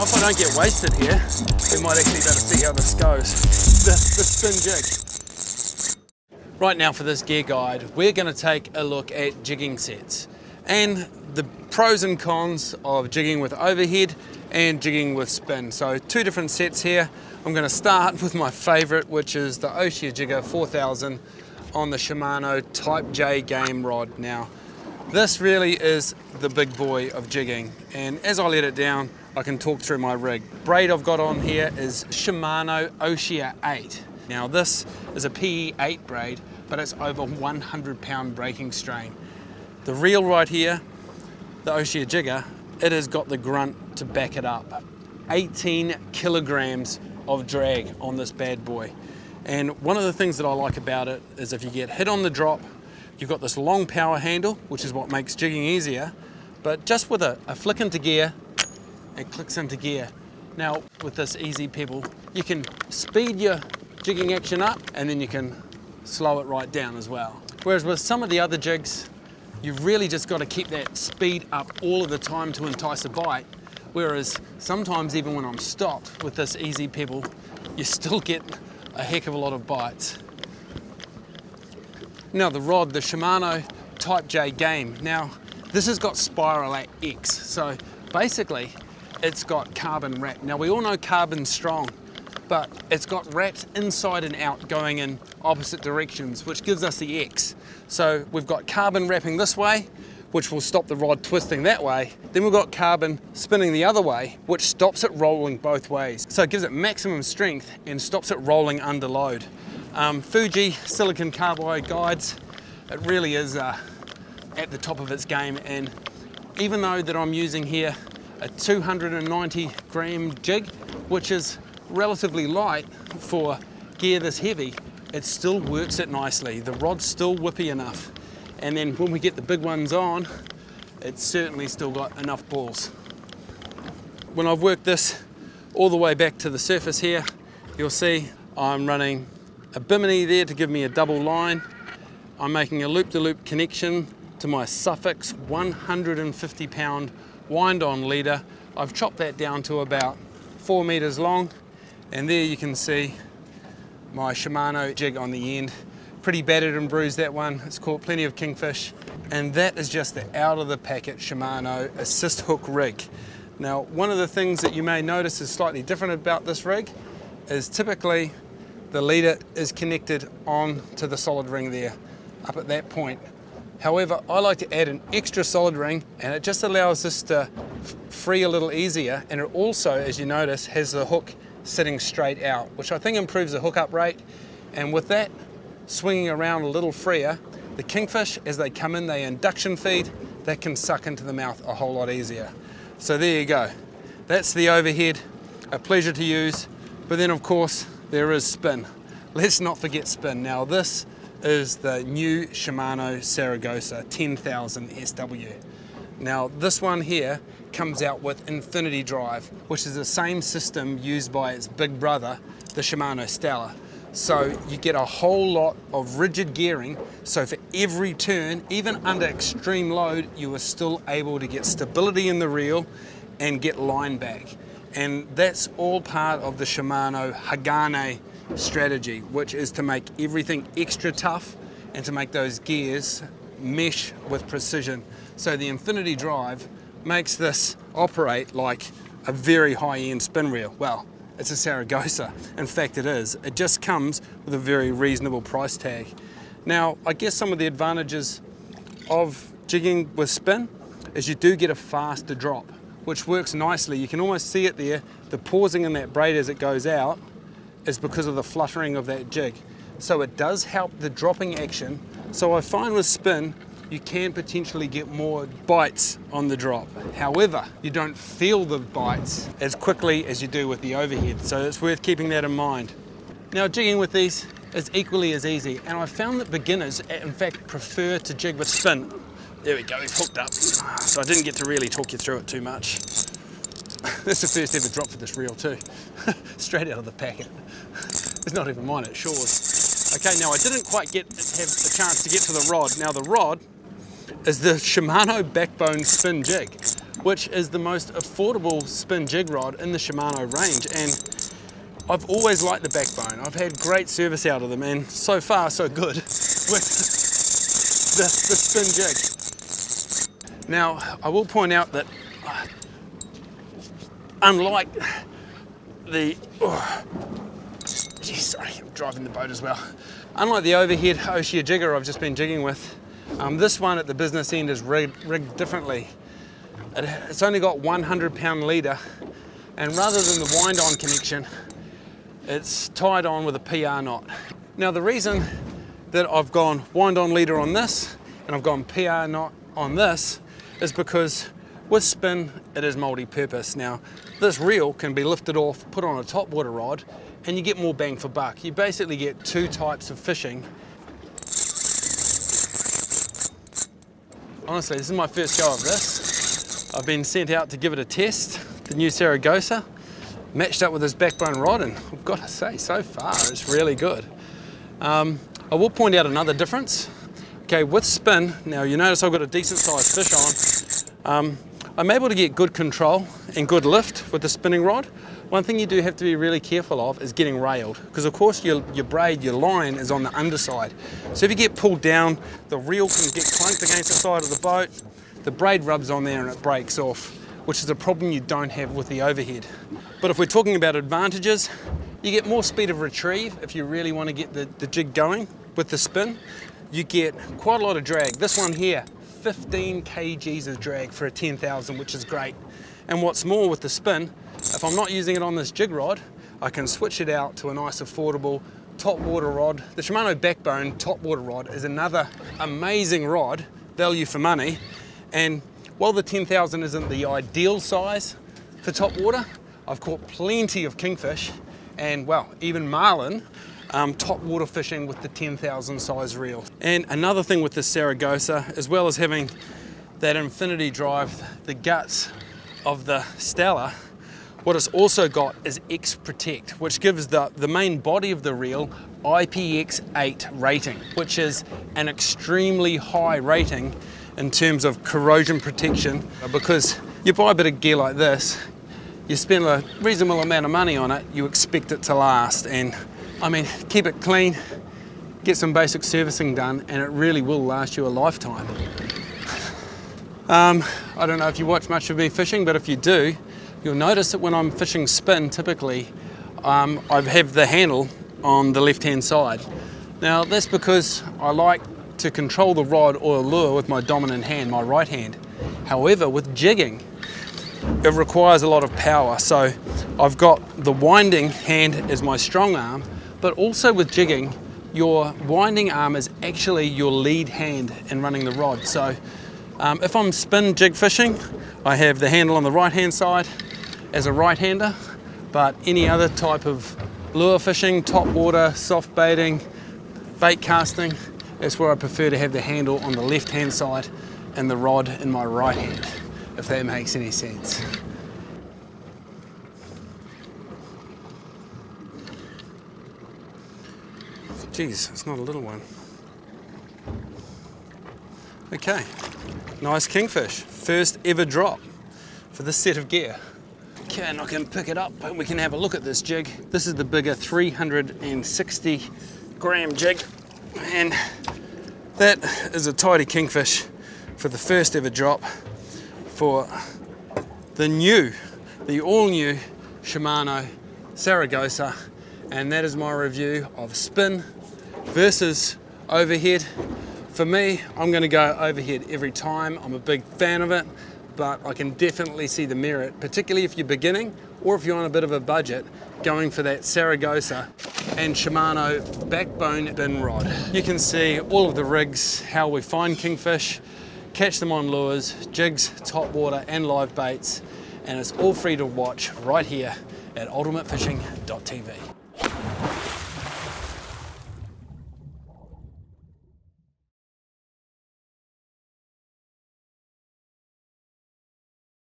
Now if I don't get wasted here, we might actually be able to see how this goes. The spin jig. Right now for this gear guide, we're going to take a look at jigging sets and the pros and cons of jigging with overhead and jigging with spin. So two different sets here. I'm going to start with my favourite, which is the Ocea Jigger 4000 on the Shimano Type J game rod. Now this really is the big boy of jigging, and as I let it down I can talk through my rig. Braid I've got on here is Shimano Ocea 8. Now this is a PE8 braid, but it's over 100 pound breaking strain. The reel right here, the Ocea Jigger, it has got the grunt to back it up. 18 kilograms of drag on this bad boy. And one of the things that I like about it is if you get hit on the drop, you've got this long power handle, which is what makes jigging easier, but just with a flick into gear, it clicks into gear. Now with this Easy Pebble, you can speed your jigging action up and then you can slow it right down as well. Whereas with some of the other jigs, you've really just got to keep that speed up all of the time to entice a bite. Whereas sometimes even when I'm stopped with this Easy Pebble, you still get a heck of a lot of bites. Now the rod, the Shimano Type J game. Now this has got Spiral at X, so basically it's got carbon wrap. Now we all know carbon's strong, but it's got wraps inside and out going in opposite directions, which gives us the X. So we've got carbon wrapping this way, which will stop the rod twisting that way. Then we've got carbon spinning the other way, which stops it rolling both ways. So it gives it maximum strength and stops it rolling under load. Fuji silicon carbide guides, it really is at the top of its game. And even though that I'm using here a 290 gram jig, which is relatively light for gear this heavy, it still works it nicely. The rod's still whippy enough. And then when we get the big ones on, it's certainly still got enough balls. When I've worked this all the way back to the surface here, you'll see I'm running a Bimini there to give me a double line. I'm making a loop-to-loop connection to my Suffolk 150 pound wind-on leader. I've chopped that down to about 4 meters long, and there you can see my Shimano jig on the end. Pretty battered and bruised that one, it's caught plenty of kingfish. And that is just the out of the packet Shimano assist hook rig. Now one of the things that you may notice is slightly different about this rig is typically the leader is connected on to the solid ring there, up at that point. However, I like to add an extra solid ring and it just allows this to free a little easier, and it also, as you notice, has the hook sitting straight out, which I think improves the hookup rate. And with that, swinging around a little freer, the kingfish, as they come in, they induction feed, that can suck into the mouth a whole lot easier. So there you go. That's the overhead, a pleasure to use, but then of course there is spin. Let's not forget spin. Now this is the new Shimano Saragosa 10,000 SW. Now this one here comes out with Infinity Drive, which is the same system used by its big brother, the Shimano Stella. So you get a whole lot of rigid gearing, so for every turn, even under extreme load, you are still able to get stability in the reel and get line back. And that's all part of the Shimano Hagane strategy, which is to make everything extra tough and to make those gears mesh with precision. So the Infinity Drive makes this operate like a very high-end spin reel. Well, it's a Saragosa. In fact, it is. It just comes with a very reasonable price tag. Now, I guess some of the advantages of jigging with spin is you do get a faster drop, which works nicely. You can almost see it there. The pausing in that braid as it goes out is because of the fluttering of that jig. So it does help the dropping action. So I find with spin, you can potentially get more bites on the drop. However, you don't feel the bites as quickly as you do with the overhead, so it's worth keeping that in mind. Now, jigging with these is equally as easy, and I found that beginners, in fact, prefer to jig with spin. There we go, we've hooked up, so I didn't get to really talk you through it too much. That's the first ever drop for this reel too. Straight out of the packet. It's not even mine, it's Shaw's. Okay, now I didn't quite have a chance to get to the rod. Now the rod is the Shimano Backbone Spin Jig, which is the most affordable spin jig rod in the Shimano range, and I've always liked the Backbone. I've had great service out of them, and so far so good with the spin jig. Now, I will point out that unlike the, sorry, I'm driving the boat as well. Unlike the overhead Ocea Jigger I've just been jigging with, this one at the business end is rigged differently. It's only got 100-pound leader, and rather than the wind-on connection, it's tied on with a PR knot. Now, the reason that I've gone wind-on leader on this and I've gone PR knot on this is because with spin, it is multi-purpose. Now, this reel can be lifted off, put on a topwater rod, and you get more bang for buck. You basically get two types of fishing. Honestly, this is my first go of this. I've been sent out to give it a test, the new Saragosa, matched up with this Backbone rod, and I've got to say, so far, it's really good. I will point out another difference. Okay, with spin, now you notice I've got a decent sized fish on. I'm able to get good control and good lift with the spinning rod. One thing you do have to be really careful of is getting railed, because of course your braid, your line is on the underside. So if you get pulled down, the reel can get clunked against the side of the boat, the braid rubs on there and it breaks off, which is a problem you don't have with the overhead. But if we're talking about advantages, you get more speed of retrieve if you really want to get the jig going with the spin. You get quite a lot of drag. This one here, 15 kgs of drag for a 10,000, which is great. And what's more with the spin, if I'm not using it on this jig rod, I can switch it out to a nice affordable topwater rod. The Shimano Backbone topwater rod is another amazing rod, value for money. And while the 10,000 isn't the ideal size for topwater, I've caught plenty of kingfish and, well, even marlin topwater fishing with the 10,000 size reel. And another thing with the Saragosa, as well as having that Infinity Drive, the guts of the Stella, what it's also got is X-Protect, which gives the main body of the reel IPX8 rating, which is an extremely high rating in terms of corrosion protection, because you buy a bit of gear like this, you spend a reasonable amount of money on it, you expect it to last, and I mean, keep it clean, get some basic servicing done, and it really will last you a lifetime. I don't know if you watch much of me fishing, but if you do, you'll notice that when I'm fishing spin, typically, I have the handle on the left-hand side. Now, that's because I like to control the rod or lure with my dominant hand, my right hand. However, with jigging, it requires a lot of power. So I've got the winding hand as my strong arm, but also with jigging, your winding arm is actually your lead hand in running the rod. So if I'm spin jig fishing, I have the handle on the right-hand side as a right-hander, but any other type of lure fishing, top water, soft baiting, bait casting, that's where I prefer to have the handle on the left-hand side and the rod in my right hand, if that makes any sense. Jeez, it's not a little one. Okay, nice kingfish. First ever drop for this set of gear. Okay, and I can pick it up and we can have a look at this jig. This is the bigger 360-gram jig, and that is a tidy kingfish for the first ever drop for the all-new Shimano Saragosa, and that is my review of spin versus overhead. For me, I'm going to go overhead every time. I'm a big fan of it, but I can definitely see the merit, particularly if you're beginning or if you're on a bit of a budget, going for that Saragosa and Shimano Backbone Spin Rod. You can see all of the rigs, how we find kingfish, catch them on lures, jigs, top water, and live baits, and it's all free to watch right here at ultimatefishing.tv.